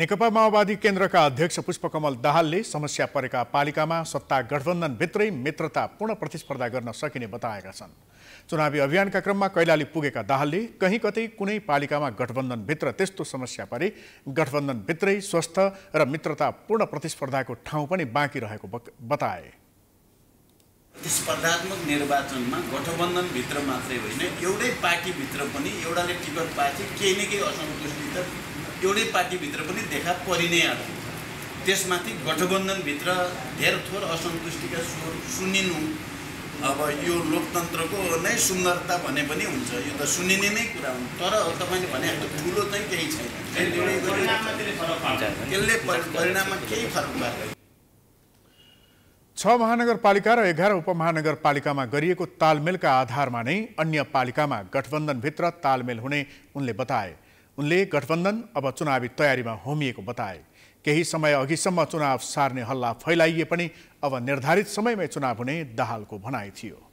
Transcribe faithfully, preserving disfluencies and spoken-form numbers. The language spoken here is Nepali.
नेकपा माओवादी केन्द्रका अध्यक्ष पुष्पकमल दाहालले समस्या परेका पालिकामा सत्ता गठबन्धनभित्रै मित्रतापूर्ण प्रतिस्पर्धा गर्न सकिने बताएका छन्। चुनावी अभियानका क्रममा कैलाली पुगेका दाहालले कहीँ कतै कुनै पालिकामा गठबन्धनभित्र त्यस्तो समस्या परे गठबन्धनभित्रै स्वस्थ र मित्रतापूर्ण प्रतिस्पर्धाको ठाउँ पनि बाँकी रहेको बताए। स्पर्धात्मक निर्वाचनमा गठबन्धन भित्र मात्रै होइन, एउटै पार्टी भित्र पनि एउटाले टिकट पाएपछि केही न केही असन्तुष्टि त एउटै पार्टी भित्र पनि देखा परिनै आयो। त्यसमाथि गठबन्धन भित्र धेर थोर असन्तुष्टिका स्वर सुनिनु अब यो लोकतन्त्रको नै सुन्दरता भने पनि हुन्छ, यो त सुनिने नै कुरा हो। तर तपाईले भने त ठुलो चाहिँ केही छैन, त्यसले परिणाममा केही फरक पर्दैन। छ महानगरपालिका र एघार उपमहानगरपालिकामा गरिएको तालमेलका आधारमा नै अन्य पालिकामा गठबन्धनभित्र तालमेल हुने उनले बताए। उनले गठबन्धन अब चुनावी तयारीमा होमिएको बताए। केही समय अघिसम्म चुनाव सार्ने हल्ला फैलाइए पनि अब निर्धारित समयमै चुनाव हुने दाहालको भनाइ थियो।